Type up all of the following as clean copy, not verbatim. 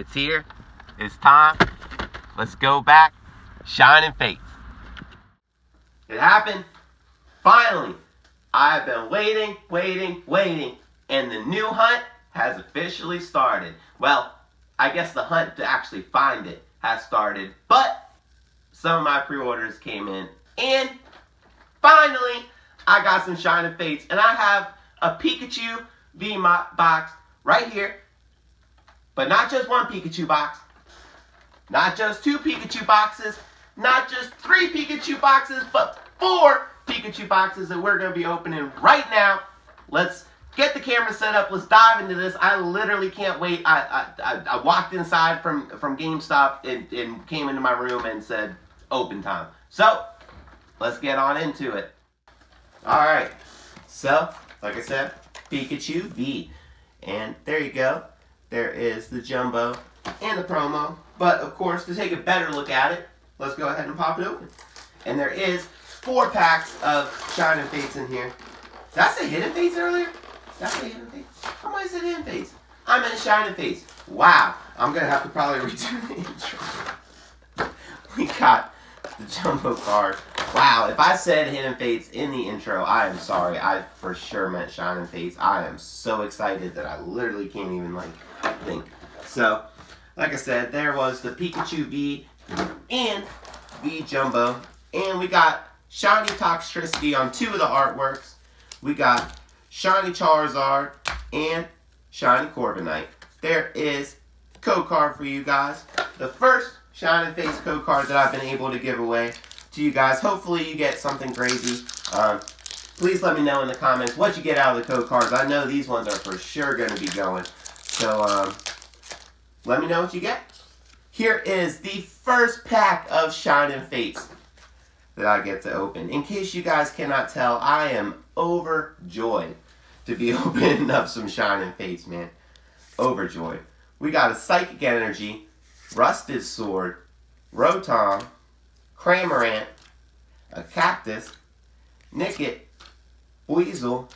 It's here. It's time. Let's go back. Shining Fates. It happened. Finally. I've been waiting. And the new hunt has officially started. Well, I guess the hunt to actually find it has started. But some of my pre-orders came in. And finally, I got some Shining Fates. And I have a Pikachu V box right here. But not just one Pikachu box. Not just two Pikachu boxes. Not just three Pikachu boxes, but four Pikachu boxes that we're going to be opening right now. Let's get the camera set up. Let's dive into this. I literally can't wait. I walked inside from GameStop and came into my room and said, open time. So, let's get on into it. Alright. So, like I said, Pikachu V. And there you go. There is the Jumbo and the promo. But, of course, to take a better look at it, let's go ahead and pop it open. And there is 4 packs of Shining Fates in here. Did I say Hidden Fates earlier? Did I say Hidden Fates? I might have said Hidden Fates. I meant Shining Fates. Wow. I'm going to have to probably redo the intro. We got the Jumbo card. Wow. If I said Hidden Fates in the intro, I am sorry. I for sure meant Shining Fates. I am so excited that I literally can't even, like, think. So, like I said, there was the Pikachu V and the Jumbo. And we got Shiny Toxtricity on 2 of the artworks. We got Shiny Charizard and Shiny Corviknight. There is code card for you guys. The first Shining Fates code card that I've been able to give away to you guys. Hopefully you get something crazy. Please let me know in the comments what you get out of the code cards. I know these ones are for sure going to be going. So let me know what you get. Here is the first pack of Shining Fates that I get to open. In case you guys cannot tell, I am overjoyed to be opening up some Shining Fates, man. Overjoyed. We got a Psychic Energy, Rusted Sword, Rotom, Cramorant, a Cactus, Nickit, Weasel,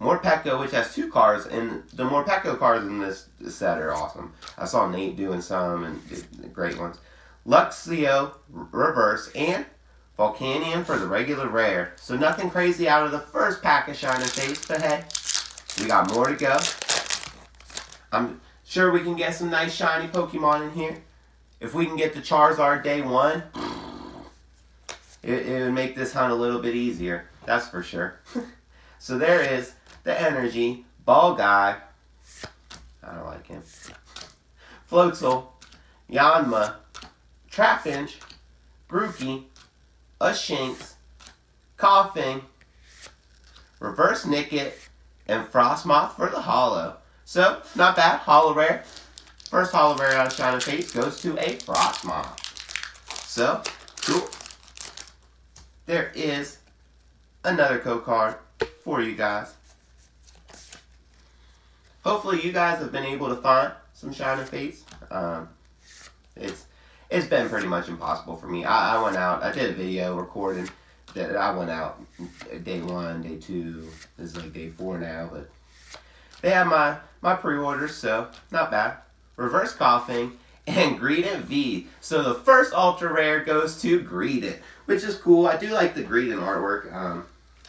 Morpeko, which has 2 cards, and the Morpeko cards in this set are awesome. I saw Nate doing some, and great ones. Luxio, Reverse, and Volcanion for the regular rare. So nothing crazy out of the first pack of Shining Fates, but hey, we got more to go. I'm sure we can get some nice shiny Pokemon in here. If we can get the Charizard day 1, it would make this hunt a little bit easier. That's for sure. So there is the Energy, Ball Guy. I don't like him. Floatzel, Yanma, Trapinch, Grookey, a Shinx, Koffing, Reverse Nickit, and Frostmoth for the Holo. So, not bad. Holo rare. First Holo rare out of Shining Fates goes to a Frostmoth. So, cool. There is another code card for you guys. Hopefully you guys have been able to find some Shining Fates. It's been pretty much impossible for me. I went out. I did a video recording that I went out day 1, day 2. This is like day 4 now, but they have my pre-orders, so not bad. Reverse Koffing and Greedent V. So the first ultra rare goes to Greedent, which is cool. I do like the Greedent artwork.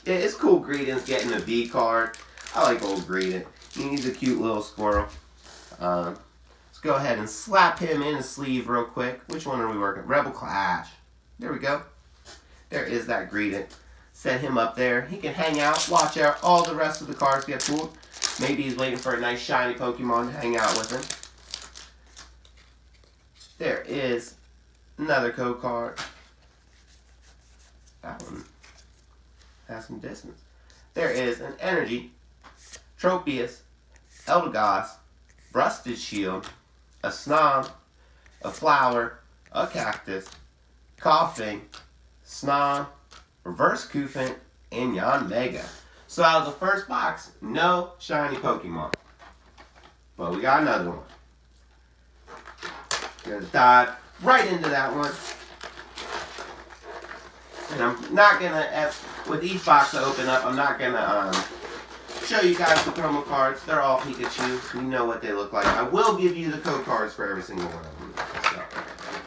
Yeah, it's cool. Greedent's getting a V card. I like old Greedent. He's a cute little squirrel. Go ahead and slap him in his sleeve real quick. Which one are we working? Rebel Clash. There we go. There is that Greedent. Set him up there. He can hang out, watch out all the rest of the cards get pulled. Maybe he's waiting for a nice shiny Pokemon to hang out with him. There is another code card. That one has some distance. There is an Energy, Tropius, Eldegoss, Rusted Shield, a Snom, a Flower, a Cactus, Koffing, Snom, Reverse Koffing, and Yanmega. So out of the first box, no shiny Pokemon. But we got another one. Gonna dive right into that one. And I'm not gonna, with each box I open up, I'm not gonna show you guys the promo cards. They're all Pikachu. You know what they look like. I will give you the code cards for every single one of them.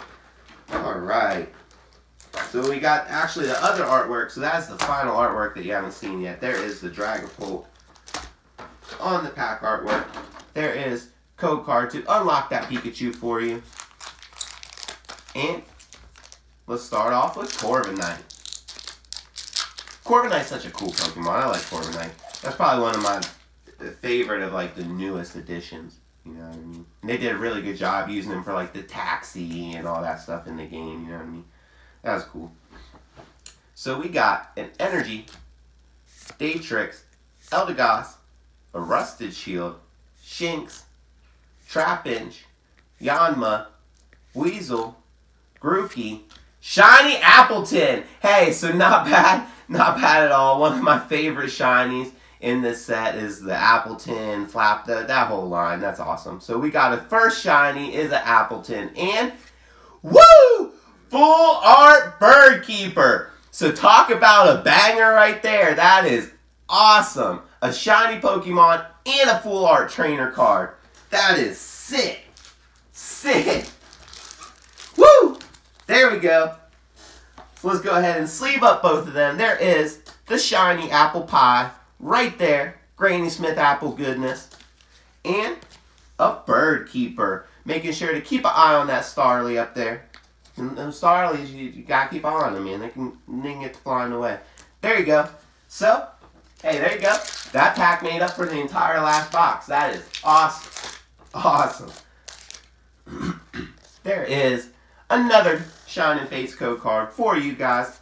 So. Alright. So we got actually the other artwork. So that's the final artwork that you haven't seen yet. There is the Dragapult on the pack artwork. There is code card to unlock that Pikachu for you. And let's start off with Corviknight. Corviknight's such a cool Pokemon. I like Corviknight. That's probably one of my favorite of like the newest additions. You know what I mean? And they did a really good job using them for like the taxi and all that stuff in the game. You know what I mean? That was cool. So we got an Energy, Daytrix, Eldegoss, a Rusted Shield, Shinx, Trapinch, Yanma, Weasel, Grookey, Shiny Appletun! Hey, so not bad. Not bad at all. One of my favorite shinies in this set is the Appletun, Flapta, that whole line. That's awesome. So we got a first shiny is an Appletun. And, woo! Full Art Bird Keeper. So talk about a banger right there. That is awesome. A shiny Pokemon and a Full Art Trainer card. That is sick. Sick. Woo! There we go. So let's go ahead and sleeve up both of them. There is the shiny apple pie right there. Granny Smith apple goodness. And a Bird Keeper. Making sure to keep an eye on that Starly up there. And those Starlies, you gotta keep an eye on them, man. They can get flying away. There you go. So, hey, there you go. That pack made up for the entire last box. That is awesome. Awesome. There is another Shining Fates code card for you guys.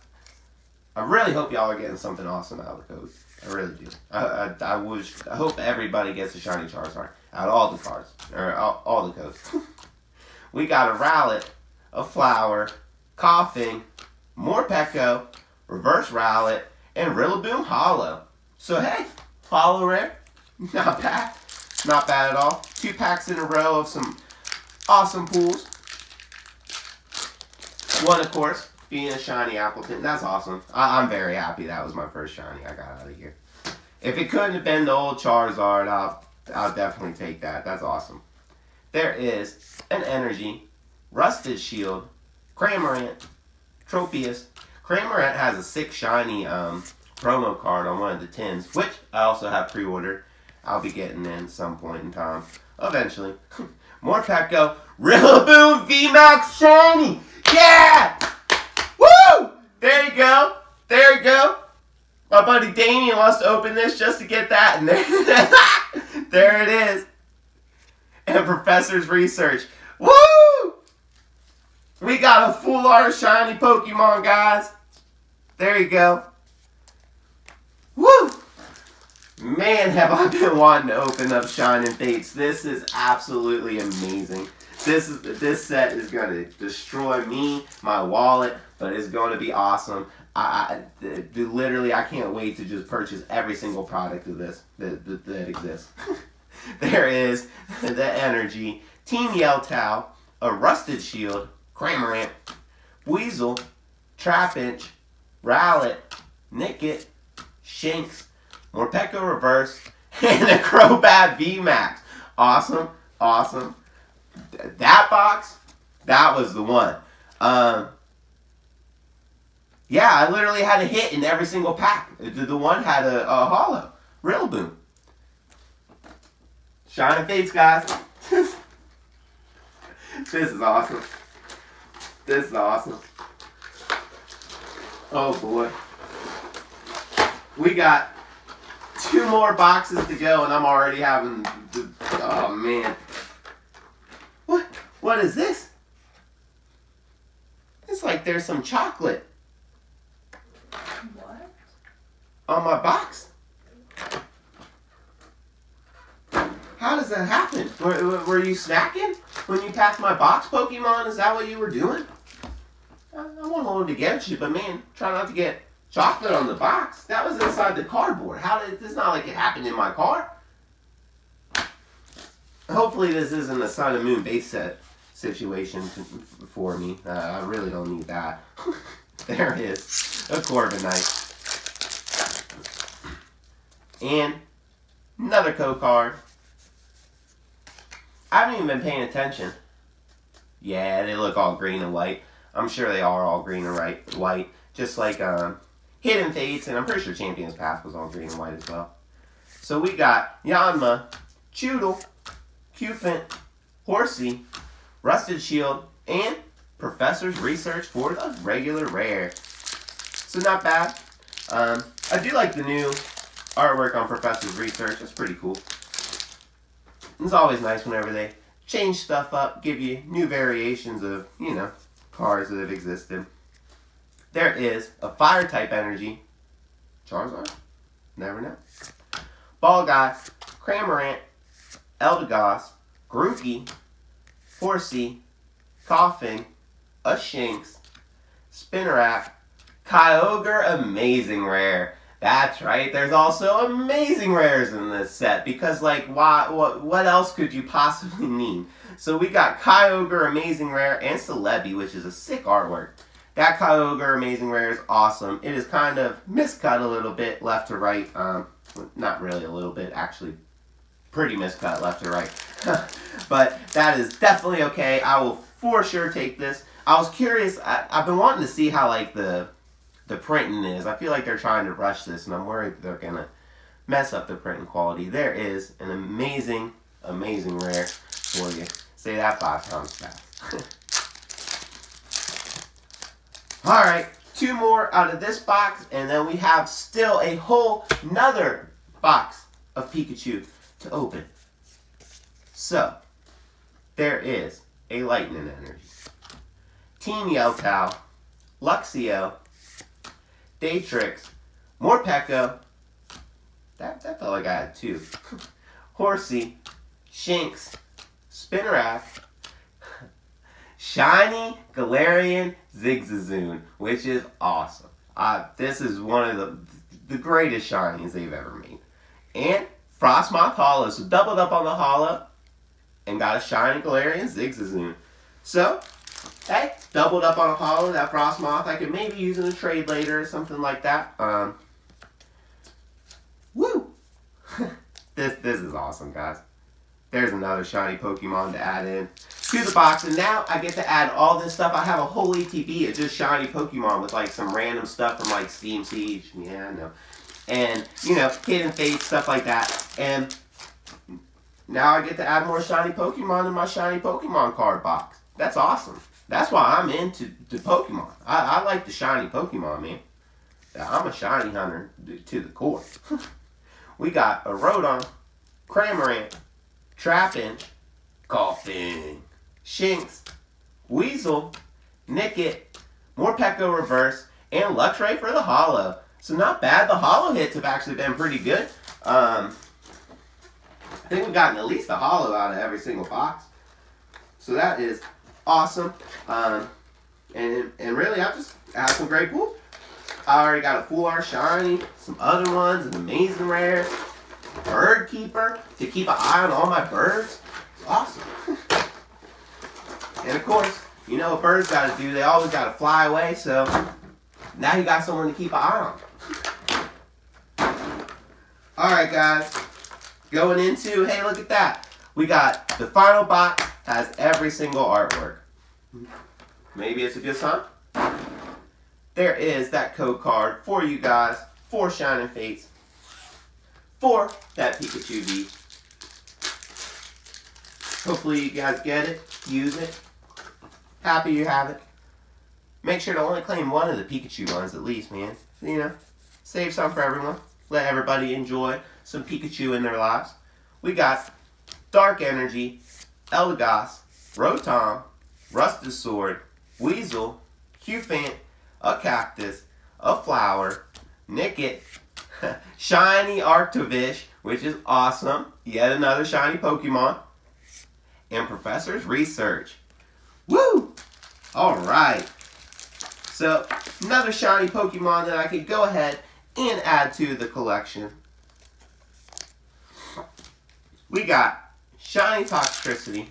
I really hope y'all are getting something awesome out of the code. I really do. I hope everybody gets a shiny Charizard out of all the cards. Or all the codes. We got a Rowlet, a Flower, Koffing, Morpeko, Reverse Rowlet, and Rillaboom Hollow. So hey, Hollow Rare, not bad. Not bad at all. 2 packs in a row of some awesome pulls. One, of course, being a shiny Appletun. That's awesome. I'm very happy that was my first shiny I got out of here. If it couldn't have been the old Charizard, I'll definitely take that. That's awesome. There is an Energy, Rusted Shield, Cramorant, Tropius. Cramorant has a 6 shiny promo card on one of the 10s, which I also have pre-ordered. I'll be getting in some point in time. Eventually. Morpeko, Rillaboom VMAX shiny! Yeah! Woo! There you go. There you go. My buddy Damien wants to open this just to get that. And there, there it is. And Professor's Research. Woo! We got a Full Art shiny Pokemon, guys. There you go. Woo! Man, have I been wanting to open up Shining Fates. This is absolutely amazing. This set is going to destroy me, my wallet, but it's going to be awesome. I can't wait to just purchase every single product of this that exists. There is the Energy, Team Yell, a Rusted Shield, Cramorant, Weasel, Trapinch, Rowlet, Nickit, Shinx, Morpeko Reverse, and a Crobat VMAX. Awesome, awesome. That box, that was the one. Yeah, I literally had a hit in every single pack. The one had a hollow. Rillaboom. Shining Fates, guys. This is awesome. This is awesome. Oh, boy. We got 2 more boxes to go, and I'm already having... Oh, man. What is this? It's like there's some chocolate. What? On my box. How does that happen? Were you snacking when you passed my box, Pokemon? Is that what you were doing? I won't hold it against you, but man, try not to get chocolate on the box. That was inside the cardboard. How did this? Not like it happened in my car. Hopefully this isn't a Sun and Moon base set situation for me. I really don't need that. There it is. A Corviknight. And Another code card. I haven't even been paying attention. Yeah, they look all green and white. I'm sure they are all green and white. Just like Hidden Fates, and I'm pretty sure Champion's Path was all green and white as well. So we got Yanma, Choodle, Cupid, Horsea, Rusted Shield, and Professor's Research for the regular rare. So not bad. I do like the new artwork on Professor's Research. That's pretty cool. It's always nice whenever they change stuff up, give you new variations of, you know, cards that have existed. There is a Fire-type energy. Charizard? Never know. Ball Guy, Cramorant, Eldegoss, Grookey, Horsea, Koffing, a Shinx, Spinarak, Kyogre, Amazing Rare. That's right, there's also amazing rares in this set, because, like, why, what else could you possibly need? So we got Kyogre, Amazing Rare, and Celebi, which is a sick artwork. That Kyogre, Amazing Rare is awesome. It is kind of miscut a little bit left to right. Not really a little bit, actually pretty miscut left to right. But that is definitely okay. I will for sure take this. I was curious. I've been wanting to see how, like, the printing is. I feel like they're trying to rush this, and I'm worried they're going to mess up the printing quality. There is an amazing, amazing rare for you. Say that 5 times fast. Alright, 2 more out of this box, and then we have still a whole nother box of Pikachu to open. So, there is a Lightning Energy, Team Yell, Luxio, Daytrix, Morpeko, that felt like I had 2, Horsea, Shinx, Spinarak, Shiny Galarian Zigzagoon, which is awesome. This is one of the greatest shinies they've ever made. And Frostmoth Hollow, so doubled up on the Hollow and got a Shiny Galarian Zigzagoon. So, hey, doubled up on a Hollow, that Frostmoth. I could maybe use in a trade later or something like that. Woo! This is awesome, guys. There's another shiny Pokemon to add in to the box. And now I get to add all this stuff. I have a whole ATV of just shiny Pokemon with, like, some random stuff from, like, Steam Siege. Yeah, I know. And, you know, Hidden Fates, stuff like that. And now I get to add more shiny Pokemon in my shiny Pokemon card box. That's awesome. That's why I'm into the Pokemon. I like the shiny Pokemon, man. I'm a shiny hunter to the core. We got a Rotom, Cramorant, Trapinch, Koffing, Shinx, Weasel, Nickit, Morpeko Reverse, and Luxray for the Hollow. So not bad. The Hollow hits have actually been pretty good. I think we've gotten at least a Hollow out of every single box. So that is awesome. And really, I've just had some great pulls. I already got a Full Art Shiny, some other ones, an Amazing Rare, Bird Keeper, to keep an eye on all my birds. It's awesome. And of course, you know what birds got to do. They always got to fly away, so now you got someone to keep an eye on. Alright, guys. Going into, hey, look at that. We got the final box. Has every single artwork. Maybe it's a good sign. There is that code card for you guys, for Shining Fates, for that Pikachu V. Hopefully you guys get it, use it, happy you have it. Make sure to only claim one of the Pikachu ones at least, man. You know, save some for everyone. Let everybody enjoy some Pikachu in their lives. We got Dark Energy, Eldegoss, Rotom, Rusted Sword, Weasel, Koffing, a Cactus, a Flower, Nickit, Shiny Arctovish, which is awesome, yet another shiny Pokemon, and Professor's Research. Woo! Alright. So, another shiny Pokemon that I could go ahead and add to the collection. We got Shiny Toxtricity.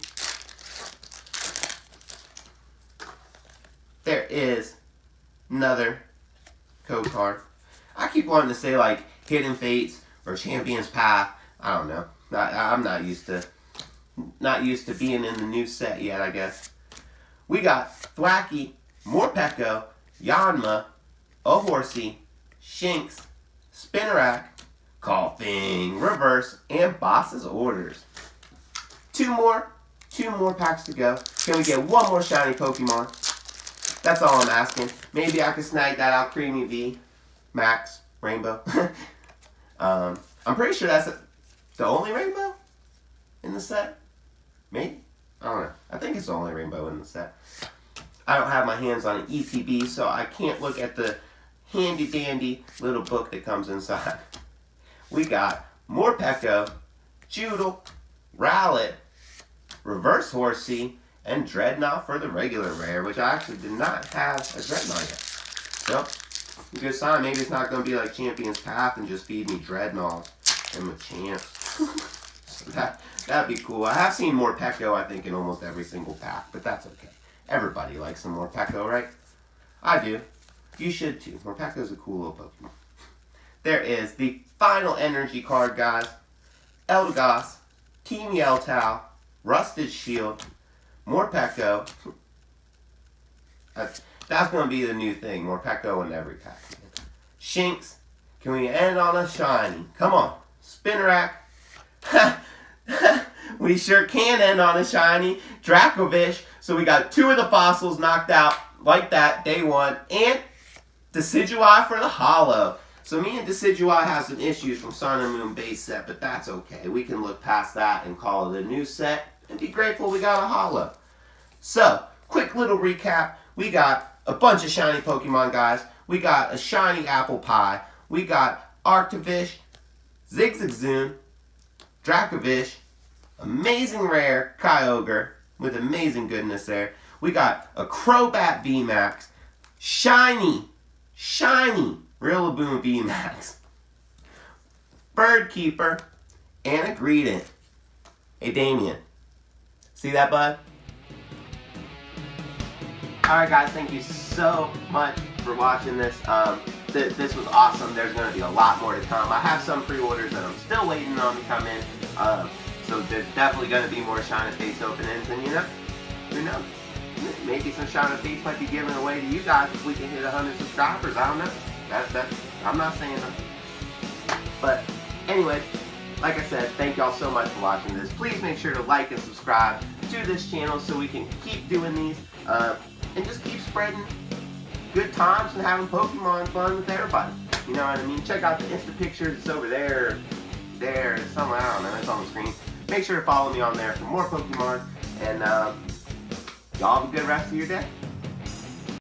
There is another code card. I keep wanting to say, like, Hidden Fates or Champion's Path, I don't know. I'm not used to being in the new set yet, I guess. We got Thwacky, Morpeko, Yanma, a Horsea, Shinx, Spinarak, Koffing, Reverse, and Boss's Orders. Two more packs to go. Can we get one more shiny Pokemon? That's all I'm asking. Maybe I can snag that out, Creamy V, Max, Rainbow. I'm pretty sure that's the only Rainbow in the set. Maybe? I don't know. I think it's the only Rainbow in the set. I don't have my hands on an ETB, so I can't look at the handy-dandy little book that comes inside. We got Morpeko, Judel, Rowlet, Reverse Horsea, and Drednaw for the regular rare, which I actually did not have a Drednaw yet. So, good sign. Maybe it's not going to be like Champion's Path and just feed me Drednaws and with Champs. So that'd be cool. I have seen Morpeko, I think, in almost every single pack, but that's okay. Everybody likes some Morpeko, right? I do. You should, too. Morpeko's a cool little Pokemon. There is the final energy card, guys. Eldegoss, Team Yell Tau, Rusted Shield, Morpeko. That's going to be the new thing, Morpeko in every pack. Shinx, can we end on a shiny? Come on. Spinarak. We sure can end on a shiny. Dracovish. So we got two of the fossils knocked out like that, day one. And Decidueye for the hollow. So me and Decidueye have some issues from Sun and Moon base set, but that's okay. We can look past that and call it a new set and be grateful we got a hollow. So, quick little recap. We got a bunch of shiny Pokemon, guys. We got a shiny Apple Pie. We got Arctovish, Zigzagoon, Dracovish, amazing rare Kyogre with amazing goodness there. We got a Crobat VMAX, shiny Rillaboom VMAX, Bird Keeper, and a Greedent. Hey Damien, see that, bud? Alright guys, thank you so much for watching this. This was awesome. There's going to be a lot more to come. I have some pre-orders that I'm still waiting on to come in. So there's definitely going to be more Shining Fates openings. And you know, who knows? Maybe some Shining Fates might be given away to you guys if we can hit 100 subscribers. I don't know. I'm not saying that. But anyway, like I said, thank y'all so much for watching this. Please make sure to like and subscribe to this channel so we can keep doing these. And just keep spreading good times and having Pokemon fun with everybody. You know what I mean? Check out the Insta pictures. It's over there, somewhere. I don't know. It's on the screen. Make sure to follow me on there for more Pokemon. And y'all have a good rest of your day.